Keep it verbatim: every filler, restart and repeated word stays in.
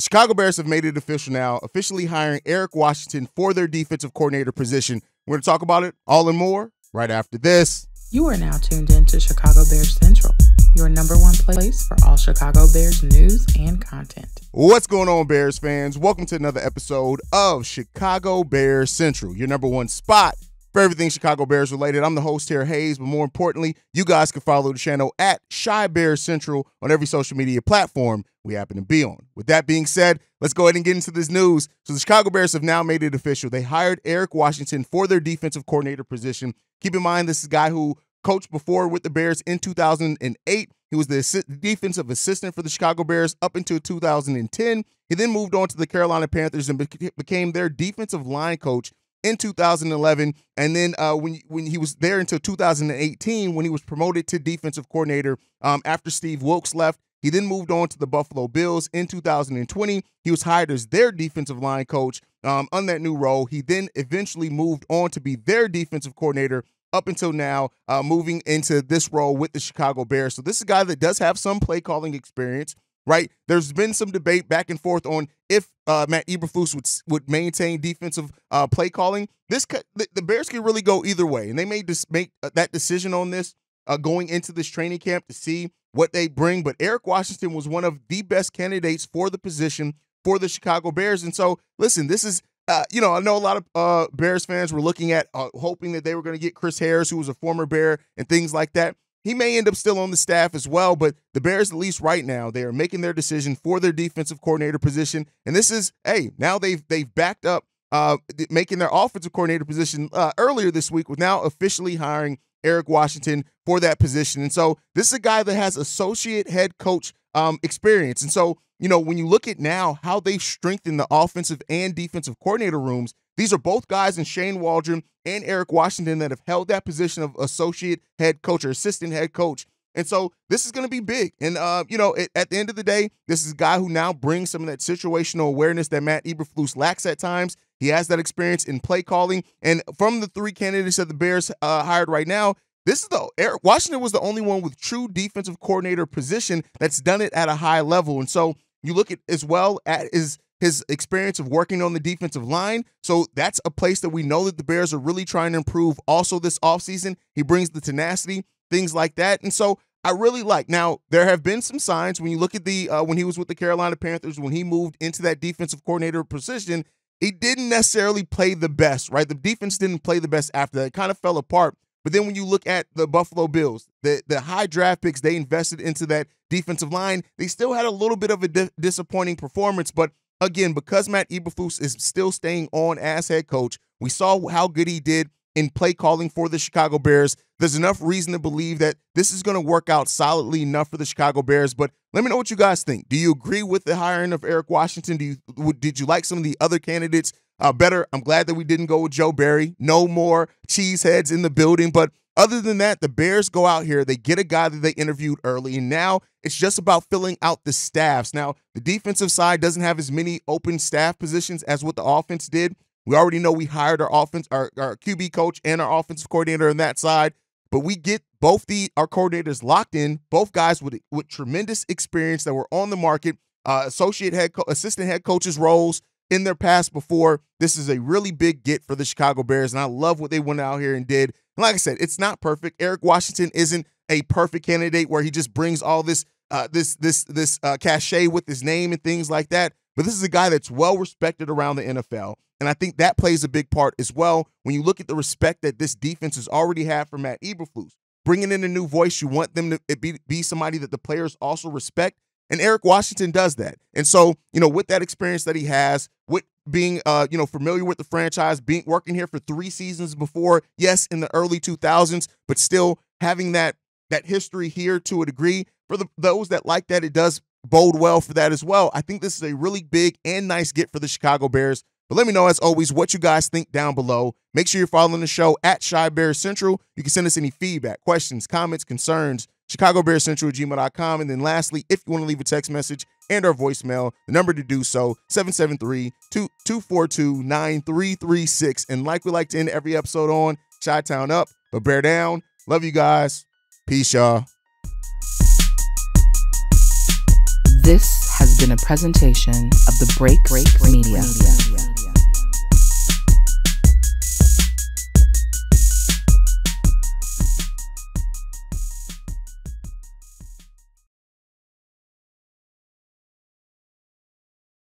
The Chicago Bears have made it official now, officially hiring Eric Washington for their defensive coordinator position. We're going to talk about it all and more right after this. You are now tuned in to Chicago Bears Central, your number one place for all Chicago Bears news and content. What's going on, Bears fans? Welcome to another episode of Chicago Bears Central, your number one spot for everything Chicago Bears related. I'm the host, Terry Hayes, but more importantly, you guys can follow the channel at Shy Bears Central on every social media platform we happen to be on. With that being said, let's go ahead and get into this news. So the Chicago Bears have now made it official. They hired Eric Washington for their defensive coordinator position. Keep in mind, this is a guy who coached before with the Bears in two thousand eight. He was the assist defensive assistant for the Chicago Bears up until two thousand ten. He then moved on to the Carolina Panthers and be became their defensive line coach in two thousand eleven, and then uh, when, when he was there until two thousand eighteen, when he was promoted to defensive coordinator um, after Steve Wilkes left. He then moved on to the Buffalo Bills in two thousand twenty. He was hired as their defensive line coach um, on that new role. He then eventually moved on to be their defensive coordinator up until now, uh, moving into this role with the Chicago Bears. So this is a guy that does have some play calling experience. Right, there's been some debate back and forth on if uh, Matt Eberflus would would maintain defensive uh, play calling. This could, the, the Bears could really go either way, and they may just make that decision on this uh, going into this training camp to see what they bring. But Eric Washington was one of the best candidates for the position for the Chicago Bears, and so listen, this is uh, you know, I know a lot of uh, Bears fans were looking at uh, hoping that they were going to get Chris Harris, who was a former Bear, and things like that. He may end up still on the staff as well, but the Bears, at least right now, they are making their decision for their defensive coordinator position. And this is, hey, now they've they've backed up uh, making their offensive coordinator position uh, earlier this week with now officially hiring Eric Washington for that position. And so this is a guy that has associate head coach um, experience. And so, you know, when you look at now how they've strengthened the offensive and defensive coordinator rooms, these are both guys in Shane Waldron and Eric Washington that have held that position of associate head coach or assistant head coach. And so this is going to be big. And, uh, you know, it, at the end of the day, this is a guy who now brings some of that situational awareness that Matt Eberflus lacks at times. He has that experience in play calling. And from the three candidates that the Bears uh, hired right now, this is the Eric Washington was the only one with true defensive coordinator position that's done it at a high level. And so you look at as well at is his experience of working on the defensive line. So that's a place that we know that the Bears are really trying to improve also this offseason. He brings the tenacity, things like that. And so I really like, now there have been some signs when you look at the, uh, when he was with the Carolina Panthers, when he moved into that defensive coordinator position, he didn't necessarily play the best, right? The defense didn't play the best after that. It kind of fell apart. But then when you look at the Buffalo Bills, the, the high draft picks they invested into that defensive line, they still had a little bit of a di- disappointing performance, but again, because Matt Eberflus is still staying on as head coach, we saw how good he did in play calling for the Chicago Bears. There's enough reason to believe that this is going to work out solidly enough for the Chicago Bears. But let me know what you guys think. Do you agree with the hiring of Eric Washington? Do you, did you like some of the other candidates uh, better? I'm glad that we didn't go with Joe Barry. No more cheeseheads in the building. But other than that, the Bears go out here, they get a guy that they interviewed early, and now it's just about filling out the staffs. Now, the defensive side doesn't have as many open staff positions as what the offense did. We already know we hired our offense, our, our Q B coach and our offensive coordinator on that side, but we get both the our coordinators locked in, both guys with, with tremendous experience that were on the market, uh, associate head co assistant head coaches roles in their past before. This is a really big get for the Chicago Bears, and I love what they went out here and did. And like I said, it's not perfect. Eric Washington isn't a perfect candidate where he just brings all this uh, this this this uh, cachet with his name and things like that. But this is a guy that's well respected around the N F L, and I think that plays a big part as well when you look at the respect that this defense has already had for Matt Eberflus. Bringing in a new voice, you want them to be, be somebody that the players also respect. And Eric Washington does that. And so, you know, with that experience that he has, with being, uh, you know, familiar with the franchise, being working here for three seasons before, yes, in the early two thousands, but still having that that history here to a degree, for the, those that like that, it does bode well for that as well. I think this is a really big and nice get for the Chicago Bears. But let me know, as always, what you guys think down below. Make sure you're following the show at Shy Bears Central. You can send us any feedback, questions, comments, concerns, Chicago Bears Central at gmail dot com. And then lastly, if you want to leave a text message and our voicemail, the number to do so, seven seven three, two four two, nine three three six. And like we like to end every episode on, Chi-Town up, but bear down. Love you guys. Peace, y'all. This has been in a presentation of the Break Break Media. Media.